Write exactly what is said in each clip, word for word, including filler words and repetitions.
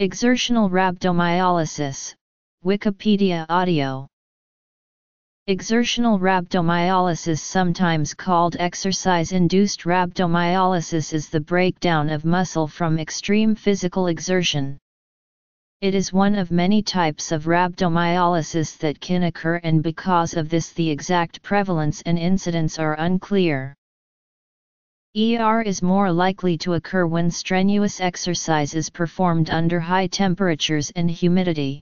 Exertional rhabdomyolysis, Wikipedia audio. Exertional rhabdomyolysis, sometimes called exercise-induced rhabdomyolysis, is the breakdown of muscle from extreme physical exertion. It is one of many types of rhabdomyolysis that can occur, and because of this the exact prevalence and incidence are unclear. E R is more likely to occur when strenuous exercise is performed under high temperatures and humidity.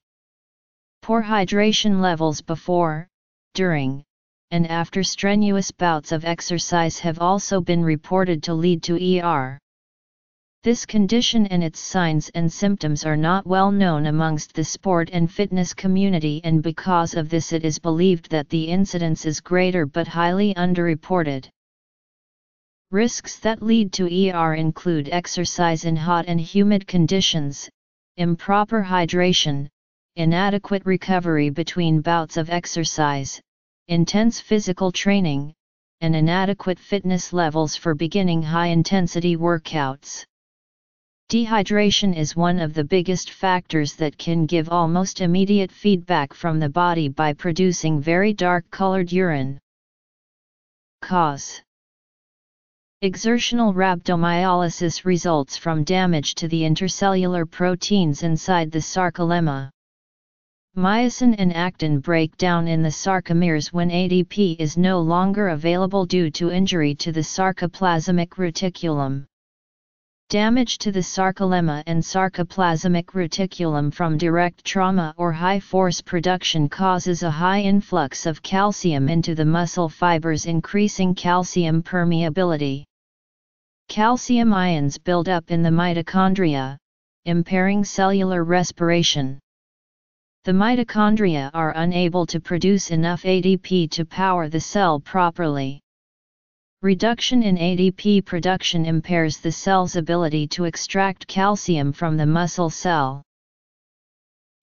Poor hydration levels before, during, and after strenuous bouts of exercise have also been reported to lead to E R. This condition and its signs and symptoms are not well known amongst the sport and fitness community, and because of this it is believed that the incidence is greater but highly underreported. Risks that lead to E R include exercise in hot and humid conditions, improper hydration, inadequate recovery between bouts of exercise, intense physical training, and inadequate fitness levels for beginning high-intensity workouts. Dehydration is one of the biggest factors that can give almost immediate feedback from the body by producing very dark-colored urine. Cause: exertional rhabdomyolysis results from damage to the intercellular proteins inside the sarcolemma. Myosin and actin break down in the sarcomeres when A T P is no longer available due to injury to the sarcoplasmic reticulum. Damage to the sarcolemma and sarcoplasmic reticulum from direct trauma or high force production causes a high influx of calcium into the muscle fibers, increasing calcium permeability. Calcium ions build up in the mitochondria, impairing cellular respiration. The mitochondria are unable to produce enough A T P to power the cell properly. Reduction in A T P production impairs the cell's ability to extract calcium from the muscle cell.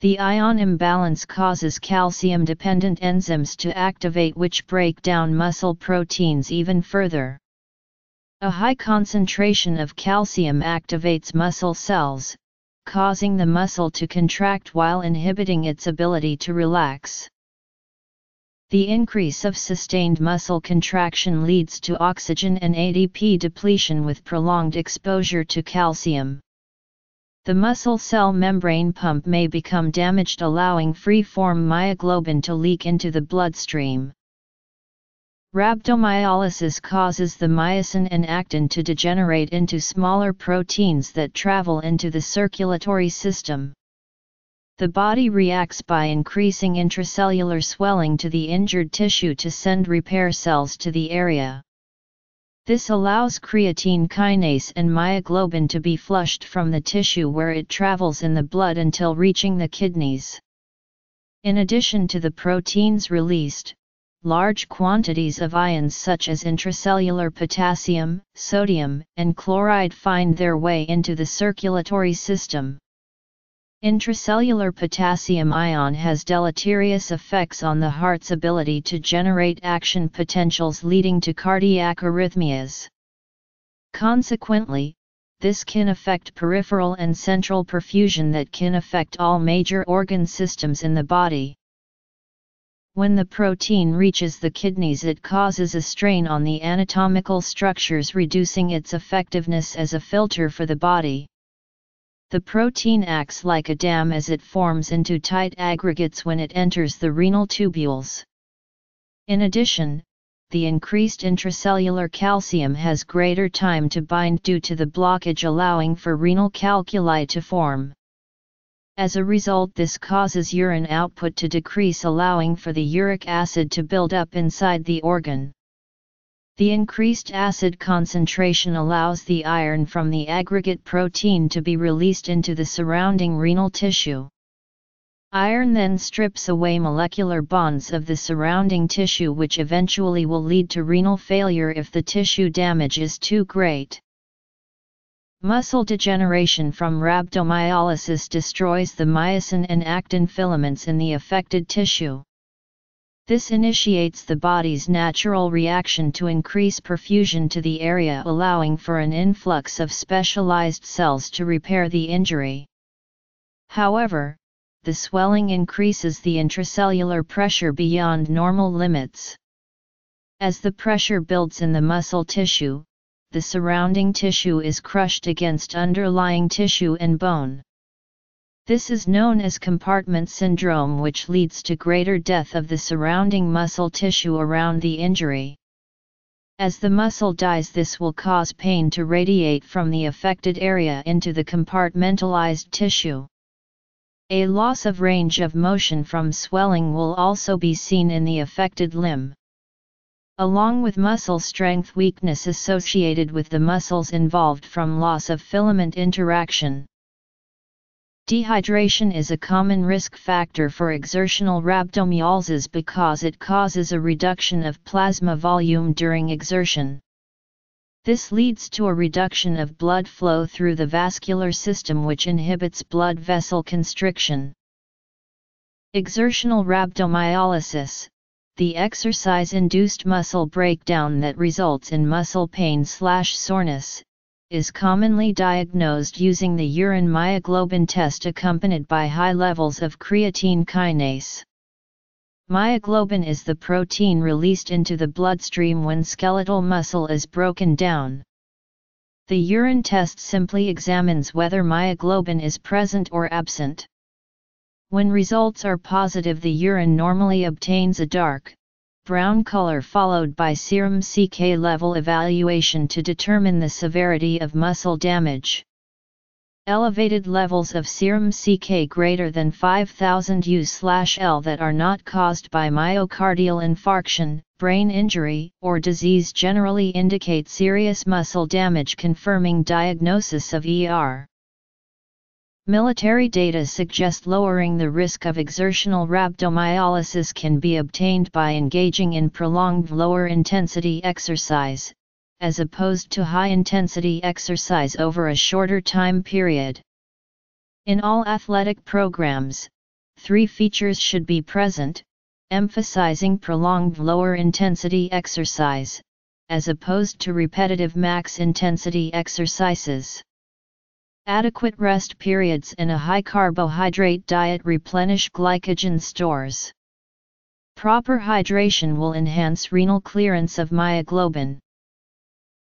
The ion imbalance causes calcium-dependent enzymes to activate, which break down muscle proteins even further. A high concentration of calcium activates muscle cells, causing the muscle to contract while inhibiting its ability to relax. The increase of sustained muscle contraction leads to oxygen and A T P depletion with prolonged exposure to calcium. The muscle cell membrane pump may become damaged, allowing free-form myoglobin to leak into the bloodstream. Rhabdomyolysis causes the myosin and actin to degenerate into smaller proteins that travel into the circulatory system. The body reacts by increasing intracellular swelling to the injured tissue to send repair cells to the area. This allows creatine kinase and myoglobin to be flushed from the tissue, where it travels in the blood until reaching the kidneys. In addition to the proteins released, large quantities of ions such as intracellular potassium, sodium, and chloride find their way into the circulatory system. Intracellular potassium ion has deleterious effects on the heart's ability to generate action potentials, leading to cardiac arrhythmias. Consequently, this can affect peripheral and central perfusion that can affect all major organ systems in the body. When the protein reaches the kidneys, it causes a strain on the anatomical structures, reducing its effectiveness as a filter for the body. The protein acts like a dam as it forms into tight aggregates when it enters the renal tubules. In addition, the increased intracellular calcium has greater time to bind due to the blockage, allowing for renal calculi to form. As a result, this causes urine output to decrease, allowing for the uric acid to build up inside the organ. The increased acid concentration allows the iron from the aggregate protein to be released into the surrounding renal tissue. Iron then strips away molecular bonds of the surrounding tissue, which eventually will lead to renal failure if the tissue damage is too great. Muscle degeneration from rhabdomyolysis destroys the myosin and actin filaments in the affected tissue. This initiates the body's natural reaction to increase perfusion to the area, allowing for an influx of specialized cells to repair the injury. However, the swelling increases the intracellular pressure beyond normal limits. As the pressure builds in the muscle tissue, the surrounding tissue is crushed against underlying tissue and bone. This is known as compartment syndrome, which leads to greater death of the surrounding muscle tissue around the injury. As the muscle dies, this will cause pain to radiate from the affected area into the compartmentalized tissue. A loss of range of motion from swelling will also be seen in the affected limb. Along with muscle strength weakness associated with the muscles involved from loss of filament interaction. Dehydration is a common risk factor for exertional rhabdomyolysis because it causes a reduction of plasma volume during exertion. This leads to a reduction of blood flow through the vascular system, which inhibits blood vessel constriction. Exertional rhabdomyolysis, the exercise-induced muscle breakdown that results in muscle pain/soreness, is commonly diagnosed using the urine myoglobin test accompanied by high levels of creatine kinase. Myoglobin is the protein released into the bloodstream when skeletal muscle is broken down. The urine test simply examines whether myoglobin is present or absent. When results are positive, the urine normally obtains a dark brown color followed by serum C K level evaluation to determine the severity of muscle damage. Elevated levels of serum C K greater than five thousand U slash L that are not caused by myocardial infarction, brain injury, or disease generally indicate serious muscle damage, confirming diagnosis of E R. Military data suggest lowering the risk of exertional rhabdomyolysis can be obtained by engaging in prolonged lower-intensity exercise, as opposed to high-intensity exercise over a shorter time period. In all athletic programs, three features should be present, emphasizing prolonged lower-intensity exercise, as opposed to repetitive max-intensity exercises. Adequate rest periods and a high-carbohydrate diet replenish glycogen stores. Proper hydration will enhance renal clearance of myoglobin.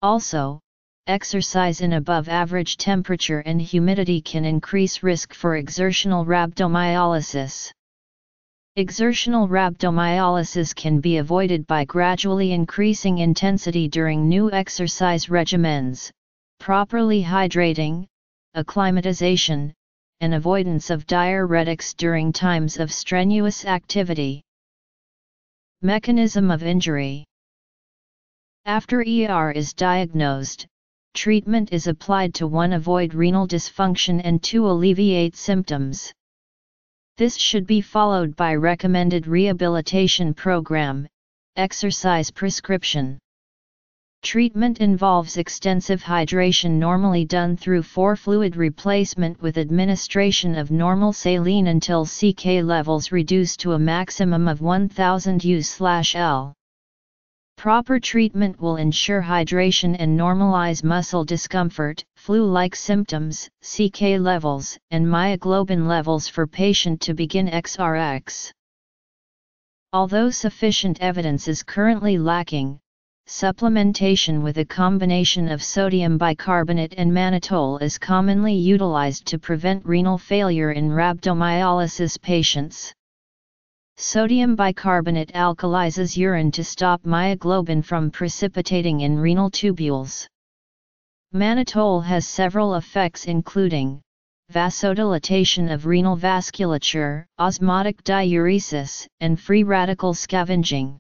Also, exercise in above-average temperature and humidity can increase risk for exertional rhabdomyolysis. Exertional rhabdomyolysis can be avoided by gradually increasing intensity during new exercise regimens, properly hydrating, acclimatization, and avoidance of diuretics during times of strenuous activity. Mechanism of injury. After E R is diagnosed, treatment is applied to one avoid renal dysfunction and two alleviate symptoms. This should be followed by recommended rehabilitation program, exercise prescription. Treatment involves extensive hydration, normally done through four fluid replacement with administration of normal saline until C K levels reduce to a maximum of one thousand U slash L. Proper treatment will ensure hydration and normalize muscle discomfort, flu-like symptoms, C K levels, and myoglobin levels for patient to begin X R X. Although sufficient evidence is currently lacking, supplementation with a combination of sodium bicarbonate and mannitol is commonly utilized to prevent renal failure in rhabdomyolysis patients. Sodium bicarbonate alkalizes urine to stop myoglobin from precipitating in renal tubules. Mannitol has several effects, including vasodilatation of renal vasculature, osmotic diuresis, and free radical scavenging.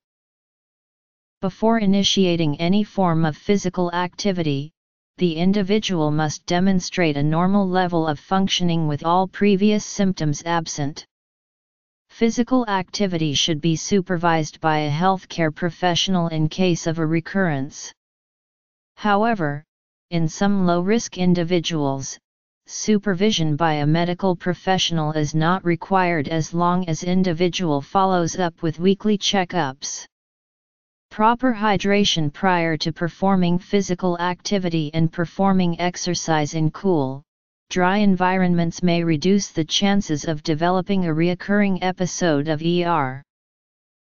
Before initiating any form of physical activity, the individual must demonstrate a normal level of functioning with all previous symptoms absent. Physical activity should be supervised by a healthcare professional in case of a recurrence. However, in some low-risk individuals, supervision by a medical professional is not required as long as individual follows up with weekly checkups. Proper hydration prior to performing physical activity and performing exercise in cool, dry environments may reduce the chances of developing a recurring episode of E R.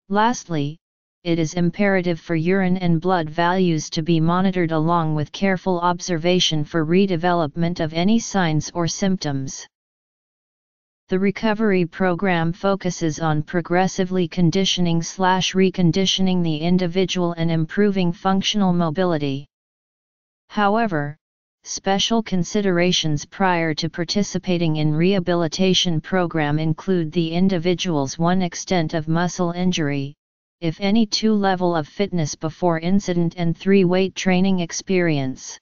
Lastly, it is imperative for urine and blood values to be monitored along with careful observation for redevelopment of any signs or symptoms. The recovery program focuses on progressively conditioning/reconditioning the individual and improving functional mobility. However, special considerations prior to participating in rehabilitation program include the individual's one extent of muscle injury, if any two level of fitness before incident and three weight training experience.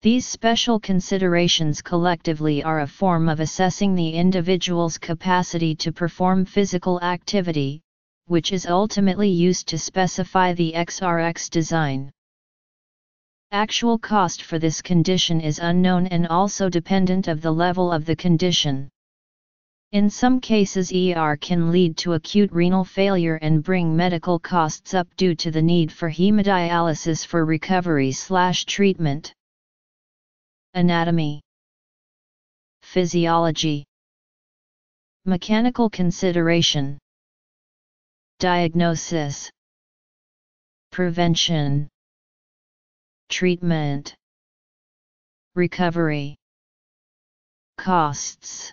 These special considerations collectively are a form of assessing the individual's capacity to perform physical activity, which is ultimately used to specify the X R X design. Actual cost for this condition is unknown and also dependent of the level of the condition. In some cases, E R can lead to acute renal failure and bring medical costs up due to the need for hemodialysis for recovery/treatment. Anatomy, physiology, mechanical consideration, diagnosis, prevention, treatment, recovery, costs.